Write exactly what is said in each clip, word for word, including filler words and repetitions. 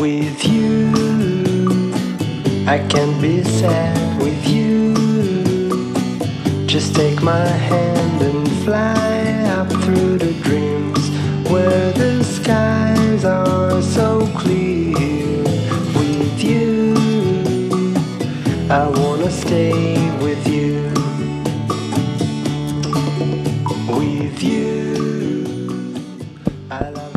with you. I can't be sad with you. Just take my hand and fly up through the dreams where the skies are so clear. With you, I wanna stay with you. With you, I love you.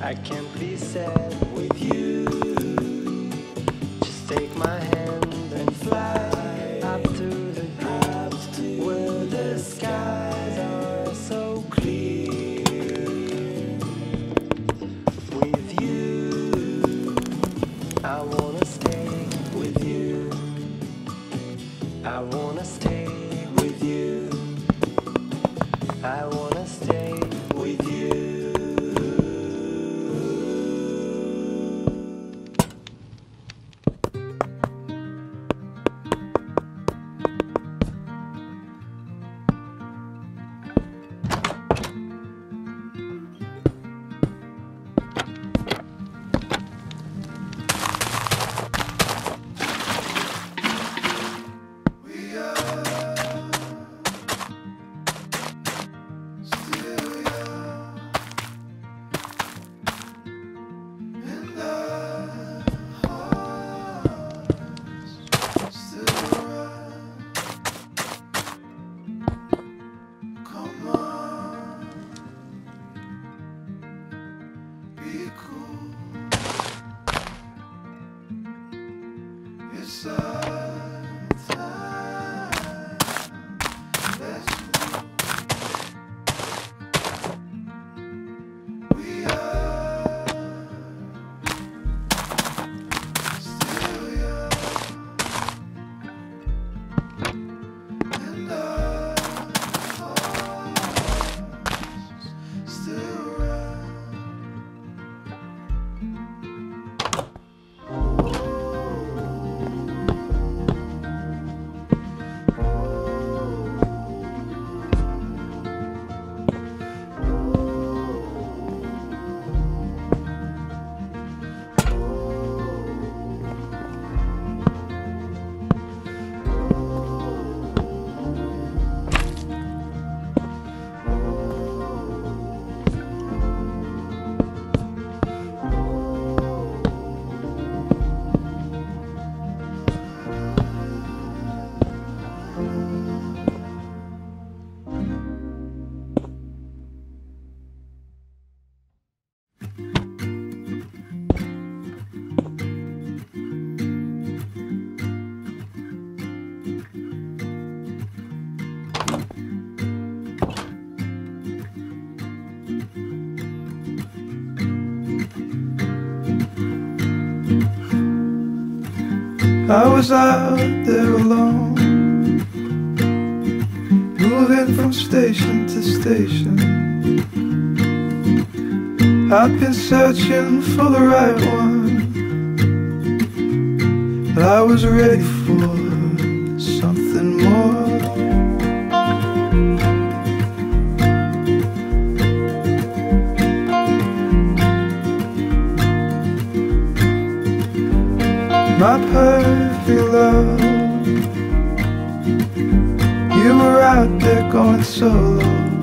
I can't be sad with you. Just take my hand and fly up to the clouds where the skies are so clear. With you, I wanna stay with you. I wanna stay with you. I wanna stay with you. I was out there alone, moving from station to station. I'd been searching for the right one, but I was ready for something more. my perfect love. You were out there going solo.